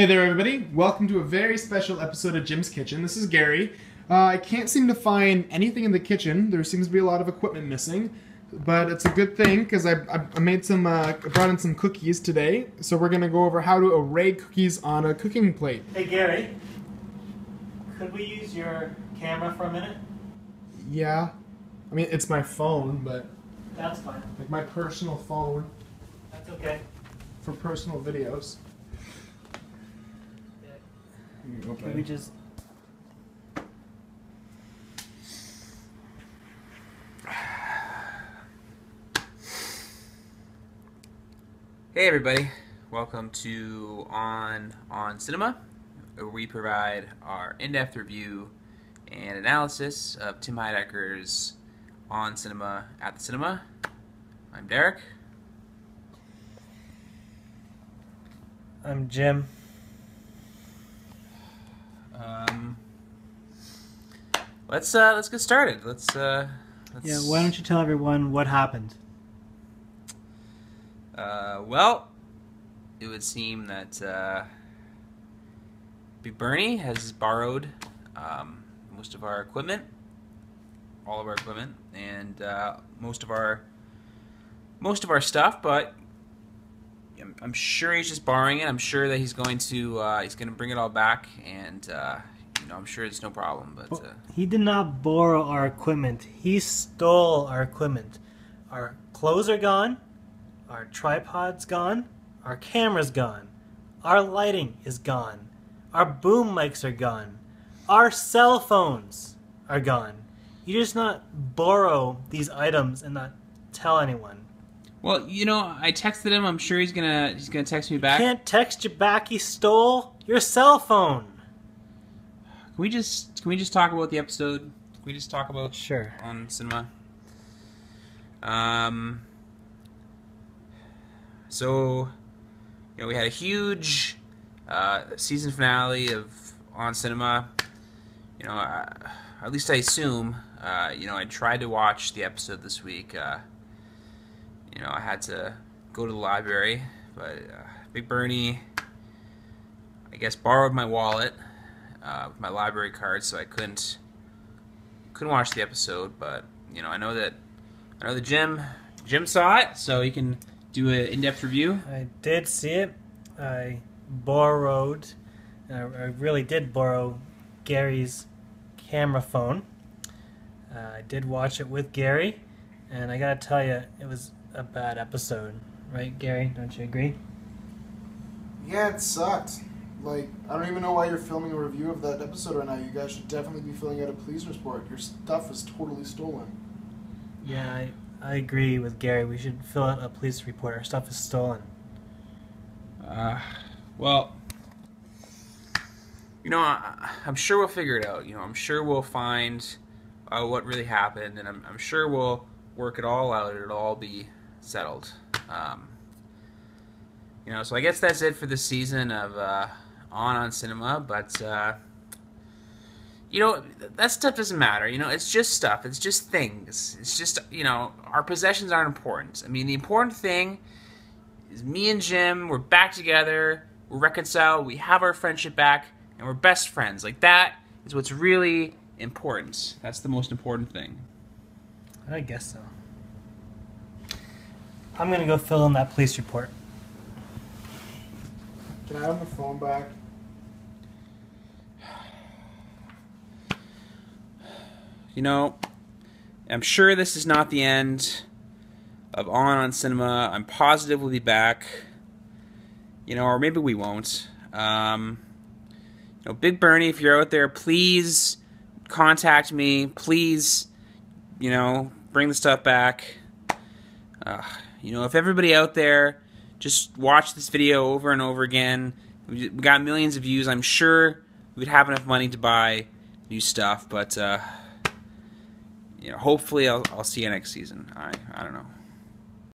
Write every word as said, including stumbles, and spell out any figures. Hey there everybody, welcome to a very special episode of Jim's Kitchen. This is Gary. Uh, I can't seem to find anything in the kitchen. There seems to be a lot of equipment missing, but it's a good thing because I, I made some, uh, I brought in some cookies today. So we're going to go over how to array cookies on a cooking plate. Hey Gary, could we use your camera for a minute? Yeah, I mean it's my phone, but... That's fine. Like my personal phone. That's okay. For personal videos. Okay. Can we just... Hey everybody, welcome to On On Cinema, where we provide our in-depth review and analysis of Tim Heidecker's On Cinema at the Cinema. I'm Derek. I'm Jim. Um, let's uh, let's get started. Let's, uh, let's. Yeah. Why don't you tell everyone what happened? Uh, well, it would seem that uh, Big Bernie has borrowed um, most of our equipment, all of our equipment, and uh, most of our most of our stuff, but. I'm sure he's just borrowing it. I'm sure that he's going to uh, he's going to bring it all back, and uh, you know I'm sure it's no problem. But uh... he did not borrow our equipment. He stole our equipment. Our clothes are gone. Our tripod's gone. Our camera's gone. Our lighting is gone. Our boom mics are gone. Our cell phones are gone. You just not borrow these items and not tell anyone. Well, you know, I texted him. I'm sure he's gonna he's gonna text me back. He can't text you back. He stole your cell phone. Can we just can we just talk about the episode? Can we just talk about sure On Cinema? Um. So, you know, we had a huge uh, season finale of On Cinema. You know, uh, at least I assume. Uh, you know, I tried to watch the episode this week. Uh, You know, I had to go to the library, but uh, Big Bernie, I guess, borrowed my wallet, uh, with my library card, so I couldn't couldn't watch the episode. But you know, I know that I know that Jim Jim saw it, so he can do an in-depth review. I did see it. I borrowed, I, I really did borrow Gary's camera phone. Uh, I did watch it with Gary, and I gotta tell you, it was a bad episode, right, Gary? Don't you agree? Yeah, it sucked. Like, I don't even know why you're filming a review of that episode right now. You guys should definitely be filling out a police report. Your stuff is totally stolen. Yeah, I, I agree with Gary. We should fill out a police report. Our stuff is stolen. Uh, well, you know, I, I'm sure we'll figure it out. You know, I'm sure we'll find uh, what really happened, and I'm, I'm sure we'll work it all out. It'll all be settled. Um, you know, so I guess that's it for the season of uh, On On Cinema, but uh, you know, that stuff doesn't matter. You know, it's just stuff. It's just things. It's just, you know, our possessions aren't important. I mean, the important thing is me and Jim, we're back together, we're reconciled, we have our friendship back, and we're best friends. Like, that is what's really important. That's the most important thing. I guess so. I'm going to go fill in that police report. Can I have my phone back? You know, I'm sure this is not the end of On On Cinema. I'm positive we'll be back. You know, or maybe we won't. Um, you know, Big Bernie, if you're out there, please contact me. Please, you know, bring the stuff back. Uh, you know, if everybody out there just watched this video over and over again, we got millions of views, I'm sure we'd have enough money to buy new stuff, but, uh, you know, hopefully I'll, I'll see you next season. I, I don't know.